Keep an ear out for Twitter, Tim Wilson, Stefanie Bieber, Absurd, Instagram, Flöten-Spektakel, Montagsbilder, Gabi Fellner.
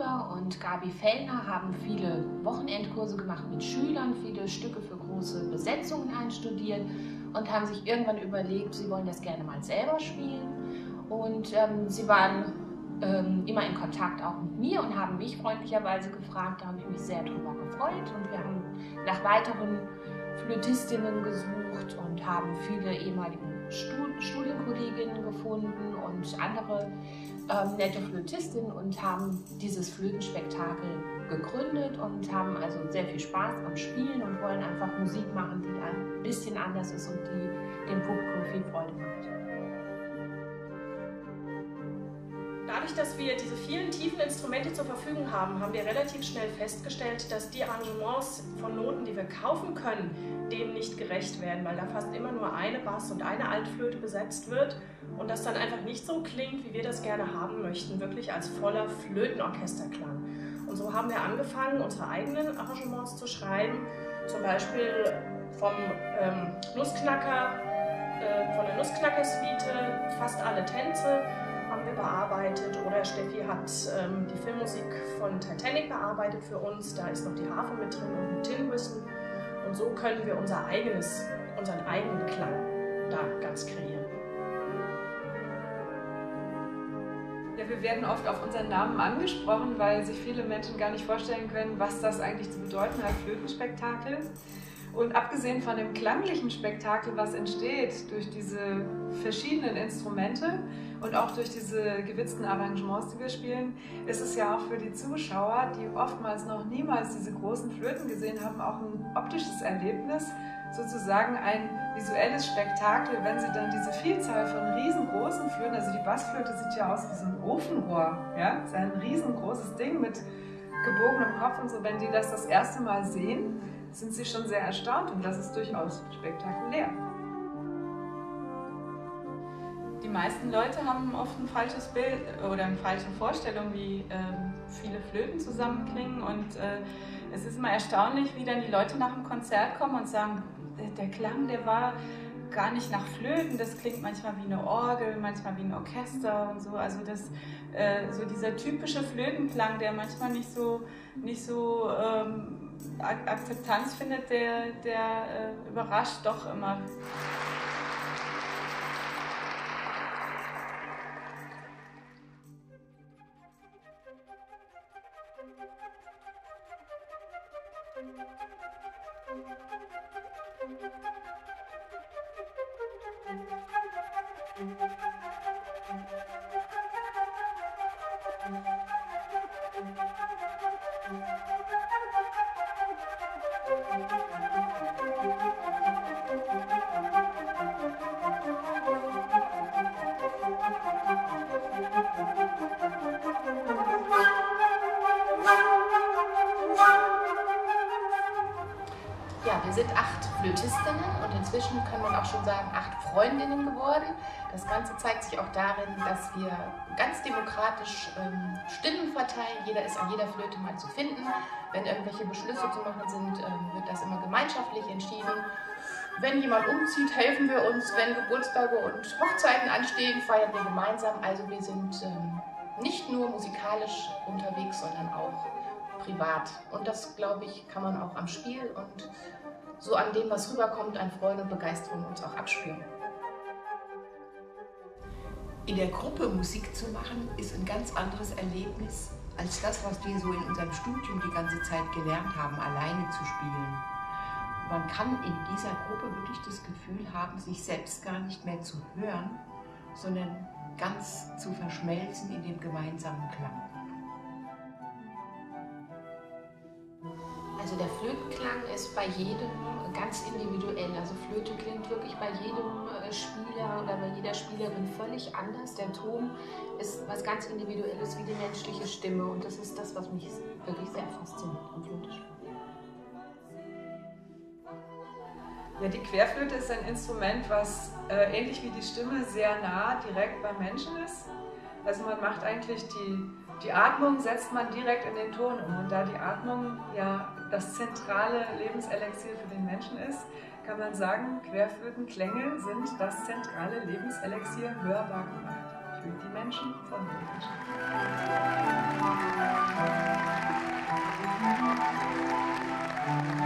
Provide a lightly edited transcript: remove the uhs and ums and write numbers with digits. Bieber und Gabi Fellner haben viele Wochenendkurse gemacht mit Schülern, viele Stücke für große Besetzungen einstudiert und haben sich irgendwann überlegt, sie wollen das gerne mal selber spielen. Und sie waren immer in Kontakt auch mit mir und haben mich freundlicherweise gefragt. Da habe ich mich sehr drüber gefreut und wir haben nach weiteren Flötistinnen gesucht und haben viele ehemalige Studienkolleginnen gefunden und andere nette Flötistinnen und haben dieses Flötenspektakel gegründet und haben also sehr viel Spaß am Spielen und wollen einfach Musik machen, die ein bisschen anders ist und die dem Publikum viel Freude macht. Dadurch, dass wir diese vielen tiefen Instrumente zur Verfügung haben, haben wir relativ schnell festgestellt, dass die Arrangements von Noten, die wir kaufen können, dem nicht gerecht werden, weil da fast immer nur eine Bass- und eine Altflöte besetzt wird und das dann einfach nicht so klingt, wie wir das gerne haben möchten, wirklich als voller Flötenorchesterklang. Und so haben wir angefangen, unsere eigenen Arrangements zu schreiben, zum Beispiel vom Nussknacker, von der Nussknacker-Suite, fast alle Tänze haben wir bearbeitet, oder Steffi hat die Filmmusik von Titanic bearbeitet für uns, da ist noch die Harfe mit drin und Tim Wilson, und so können wir unseren eigenen Klang da ganz kreieren. Ja, wir werden oft auf unseren Namen angesprochen, weil sich viele Menschen gar nicht vorstellen können, was das eigentlich zu bedeuten hat, Flötenspektakel. Und abgesehen von dem klanglichen Spektakel, was entsteht durch diese verschiedenen Instrumente und auch durch diese gewitzten Arrangements, die wir spielen, ist es ja auch für die Zuschauer, die oftmals noch niemals diese großen Flöten gesehen haben, auch ein optisches Erlebnis, sozusagen ein visuelles Spektakel, wenn sie dann diese Vielzahl von riesengroßen Flöten, also die Bassflöte sieht ja aus wie so ein Ofenrohr, ja, ist ein riesengroßes Ding mit gebogenem Kopf und so, wenn die das erste Mal sehen, sind sie schon sehr erstaunt und das ist durchaus spektakulär. Die meisten Leute haben oft ein falsches Bild oder eine falsche Vorstellung, wie viele Flöten zusammenklingen, und es ist immer erstaunlich, wie dann die Leute nach dem Konzert kommen und sagen, der Klang, der war gar nicht nach Flöten, das klingt manchmal wie eine Orgel, manchmal wie ein Orchester und so. Also das, so dieser typische Flötenklang, der manchmal nicht so Akzeptanz findet, der überrascht doch immer. Ja, wir sind 8 Flötistinnen und inzwischen kann man auch schon sagen 8 Freundinnen geworden. Das Ganze zeigt sich auch darin, dass wir ganz demokratisch Stimmen verteilen. Jeder ist an jeder Flöte mal zu finden. Wenn irgendwelche Beschlüsse zu machen sind, wird das immer gemeinschaftlich entschieden. Wenn jemand umzieht, helfen wir uns. Wenn Geburtstage und Hochzeiten anstehen, feiern wir gemeinsam. Also wir sind nicht nur musikalisch unterwegs, sondern auch privat. Und das, glaube ich, kann man auch am Spiel und so an dem, was rüberkommt, an Freude und Begeisterung uns auch abspüren. In der Gruppe Musik zu machen, ist ein ganz anderes Erlebnis als das, was wir so in unserem Studium die ganze Zeit gelernt haben, alleine zu spielen. Man kann in dieser Gruppe wirklich das Gefühl haben, sich selbst gar nicht mehr zu hören, sondern ganz zu verschmelzen in dem gemeinsamen Klang. Also der Flötenklang ist bei jedem ganz individuell. Also Flöte klingt wirklich bei jedem Spieler oder bei jeder Spielerin völlig anders. Der Ton ist was ganz Individuelles wie die menschliche Stimme, und das ist das, was mich wirklich sehr fasziniert am Flötespiel. Ja, die Querflöte ist ein Instrument, was ähnlich wie die Stimme sehr nah direkt beim Menschen ist. Also man macht eigentlich die Atmung, setzt man direkt in den Ton um, und da die Atmung ja das zentrale Lebenselixier für den Menschen ist, kann man sagen, Querflötenklänge sind das zentrale Lebenselixier hörbar gemacht. für die Menschen von den Menschen.